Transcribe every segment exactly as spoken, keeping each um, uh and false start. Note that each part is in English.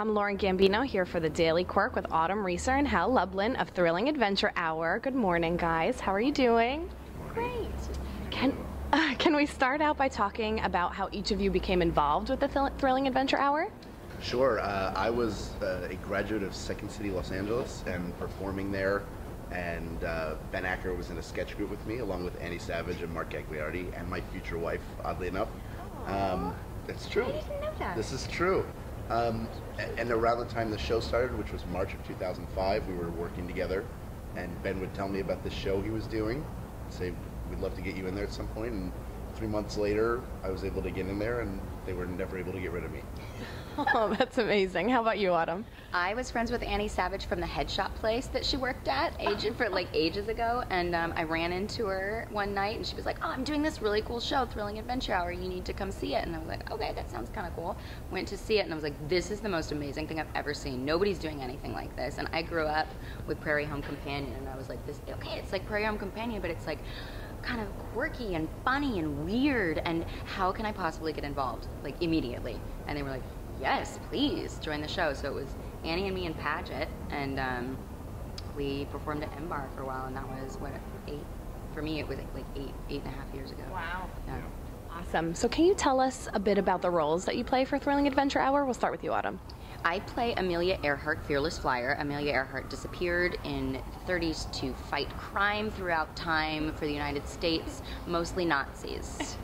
I'm Lauren Gambino here for The Daily Quirk with Autumn Reeser and Hal Lublin of Thrilling Adventure Hour. Good morning, guys. How are you doing? Great. Can, uh, can we start out by talking about how each of you became involved with the Thrill Thrilling Adventure Hour? Sure. Uh, I was uh, a graduate of Second City Los Angeles and performing there, and uh, Ben Acker was in a sketch group with me, along with Annie Savage and Mark Gagliardi and my future wife, oddly enough. Um, that's true. I didn't know that. This is true. Um, and around the time the show started, which was March of two thousand five, we were working together, and Ben would tell me about the show he was doing, say, we'd love to get you in there at some point, and three months later, I was able to get in there, and they were never able to get rid of me. Oh, that's amazing. How about you, Autumn? I was friends with Annie Savage from the headshot place that she worked at agent for like ages ago, and um, I ran into her one night, and she was like, oh, I'm doing this really cool show, Thrilling Adventure Hour, you need to come see it. And I was like, okay, that sounds kind of cool. Went to see it, and I was like, this is the most amazing thing I've ever seen. Nobody's doing anything like this. And I grew up with Prairie Home Companion, and I was like, this, okay, it's like Prairie Home Companion, but it's like kind of quirky and funny and weird, and how can I possibly get involved, like, immediately? And they were like, yes, please join the show. So it was Annie and me and Paget, and um, we performed at M-Bar for a while, and that was what, eight? For me, it was like eight, eight and a half years ago. Wow. Yeah. Awesome. So can you tell us a bit about the roles that you play for Thrilling Adventure Hour? We'll start with you, Autumn. I play Amelia Earhart, Fearless Flyer. Amelia Earhart disappeared in the thirties to fight crime throughout time for the United States, mostly Nazis.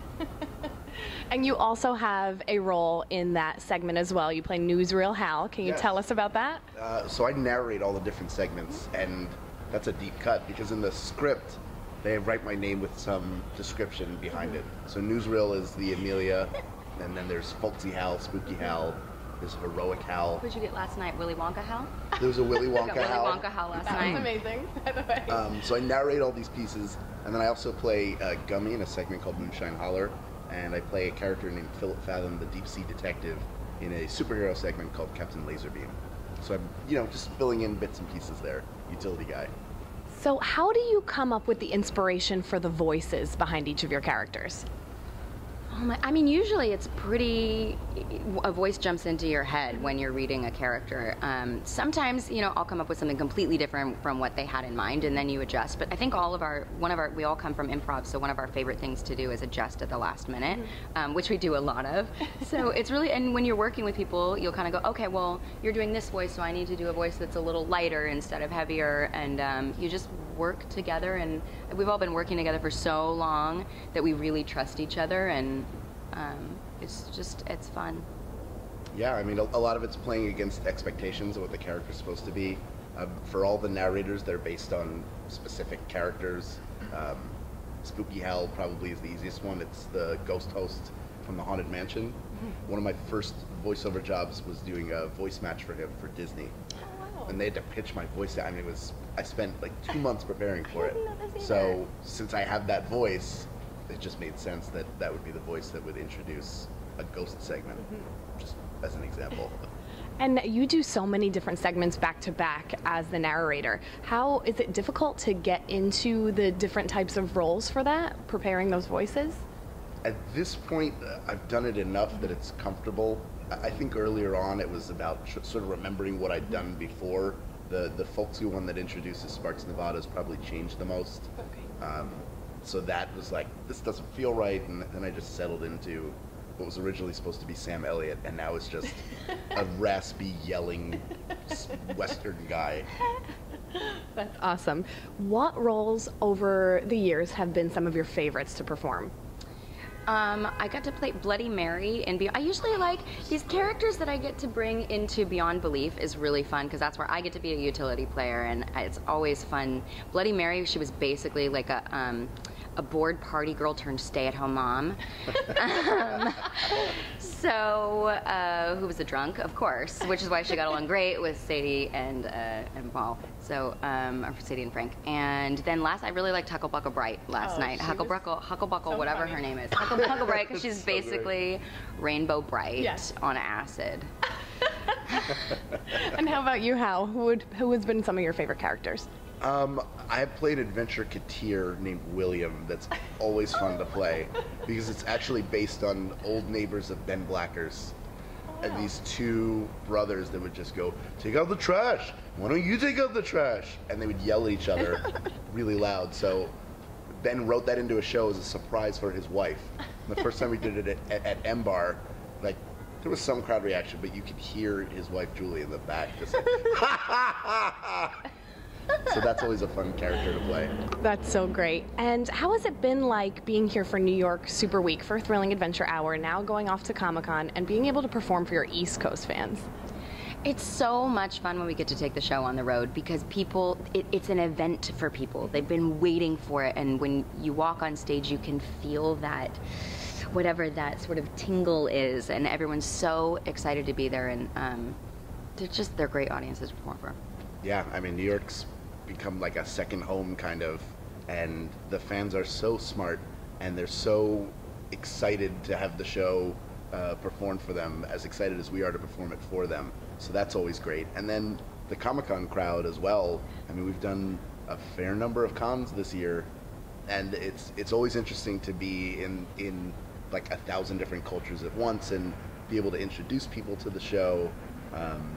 And you also have a role in that segment as well. You play Newsreel Hal. Can you yes. tell us about that? Uh, so I narrate all the different segments, and that's a deep cut because in the script, they write my name with some description behind it. So Newsreel is the Amelia, and then there's Faulty Hal, Spooky Hal, there's Heroic Hal. Who'd you get last night? Willy Wonka Hal? There was a Willy Wonka Hal. I got Willy Wonka Hal last night. That was amazing, by the way. Um, so I narrate all these pieces, and then I also play uh, Gummy in a segment called Moonshine Holler, and I play a character named Philip Fathom, the deep sea detective, in a superhero segment called Captain Laserbeam. So I'm, you know, just filling in bits and pieces there, utility guy. So how do you come up with the inspiration for the voices behind each of your characters? Oh my, I mean, usually it's pretty, a voice jumps into your head when you're reading a character. Um, sometimes, you know, I'll come up with something completely different from what they had in mind, and then you adjust. But I think all of our, one of our, we all come from improv, so one of our favorite things to do is adjust at the last minute, mm-hmm. um, which we do a lot of. So it's really, and when you're working with people, you'll kind of go, okay, well, you're doing this voice, so I need to do a voice that's a little lighter instead of heavier, and um, you just work together, and we've all been working together for so long that we really trust each other, and um, it's just, it's fun. Yeah, I mean, a, a lot of it's playing against expectations of what the character's supposed to be. Um, for all the narrators, they're based on specific characters. Um, Spooky Hal probably is the easiest one. It's the ghost host from the Haunted Mansion. Mm-hmm. One of my first voiceover jobs was doing a voice match for him for Disney. And they had to pitch my voice out. I mean, it was, I spent like two months preparing for it. So since I have that voice, it just made sense that that would be the voice that would introduce a ghost segment, mm-hmm. just as an example. And you do so many different segments back to back as the narrator. How is it difficult to get into the different types of roles for that, preparing those voices? At this point, I've done it enough that it's comfortable. I think earlier on it was about sort of remembering what I'd done before. The the folksy one that introduces Sparks Nevada has probably changed the most. Okay. Um, so that was like, this doesn't feel right, and then I just settled into what was originally supposed to be Sam Elliott, and now it's just a raspy, yelling, Western guy. That's awesome. What roles over the years have been some of your favorites to perform? Um, I got to play Bloody Mary, and Be I usually like these characters that I get to bring into Beyond Belief is really fun because that's where I get to be a utility player, and it's always fun. Bloody Mary, she was basically like a um, a bored party girl turned stay-at-home mom. um, so uh, who was a drunk, of course, which is why she got along great with Sadie and uh, and Paul. So um, or Sadie and Frank. And then last, I really liked Huckle-buckle Bright last oh, night. Huckle-buckle, Huckle-buckle, so whatever funny. her name is. Huckle-buckle Bright, because she's so basically great. Rainbow Bright yes. on acid. And how about you, Hal? Who would who has been some of your favorite characters? Um, I played an adventure cateer named William that's always fun to play because it's actually based on old neighbors of Ben Blacker's. and these two brothers that would just go, take out the trash. Why don't you take out the trash? And they would yell at each other really loud. So Ben wrote that into a show as a surprise for his wife. And the first time we did it at, at, at M-Bar, like, there was some crowd reaction, but you could hear his wife, Julie, in the back just like, ha, ha, ha. So that's always a fun character to play. That's so great. And how has it been like being here for New York Super Week for Thrilling Adventure Hour, now going off to Comic-Con and being able to perform for your East Coast fans? It's so much fun when we get to take the show on the road because people, it, it's an event for people. They've been waiting for it, and when you walk on stage, you can feel that, whatever that sort of tingle is, and everyone's so excited to be there, and um, they're just, they're great audiences to perform for. Yeah, I mean, New York's become like a second home, kind of, and the fans are so smart, and they're so excited to have the show uh, performed for them, as excited as we are to perform it for them, so that's always great. And then the Comic-Con crowd as well. I mean, we've done a fair number of cons this year, and it's it's always interesting to be in, in like a thousand different cultures at once and be able to introduce people to the show. Um,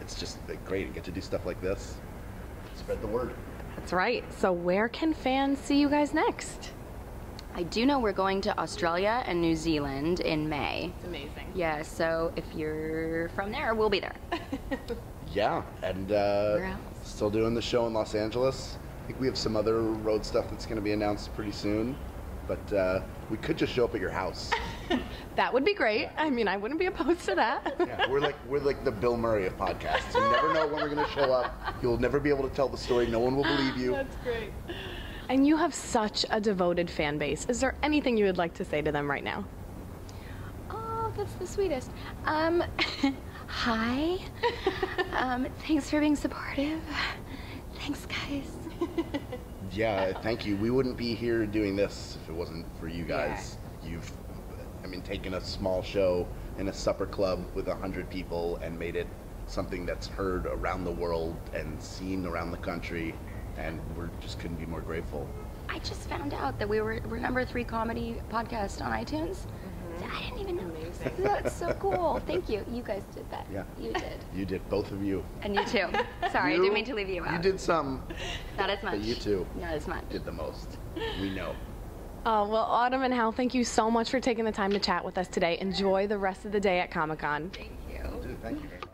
it's just like, great to get to do stuff like this. Spread the word. That's right. So where can fans see you guys next? I do know we're going to Australia and New Zealand in May. It's amazing. Yeah, so if you're from there, we'll be there. Yeah, and uh, still doing the show in Los Angeles. I think we have some other road stuff that's going to be announced pretty soon, but uh, we could just show up at your house. That would be great. Yeah. I mean, I wouldn't be opposed to that. Yeah, we're like we're like the Bill Murray of podcasts. You never know when we're going to show up. You'll never be able to tell the story. No one will believe you. That's great. And you have such a devoted fan base. Is there anything you would like to say to them right now? Oh, that's the sweetest. Um, hi. um, thanks for being supportive. Thanks, guys. Yeah, thank you. We wouldn't be here doing this if it wasn't for you guys. Yeah. You've I mean, taking a small show in a supper club with a hundred people and made it something that's heard around the world and seen around the country, and we just couldn't be more grateful. I just found out that we were, we're number three comedy podcast on iTunes. Mm-hmm. I didn't even know. Amazing. That's so cool. Thank you. You guys did that. Yeah. You did. You did, both of you. And you too. Sorry, you, I didn't mean to leave you out. You did some. Not as much. But you too. Not as much. Did the most. We know. Oh, well, Autumn and Hal, thank you so much for taking the time to chat with us today. Enjoy the rest of the day at Comic-Con. Thank you. Thank you.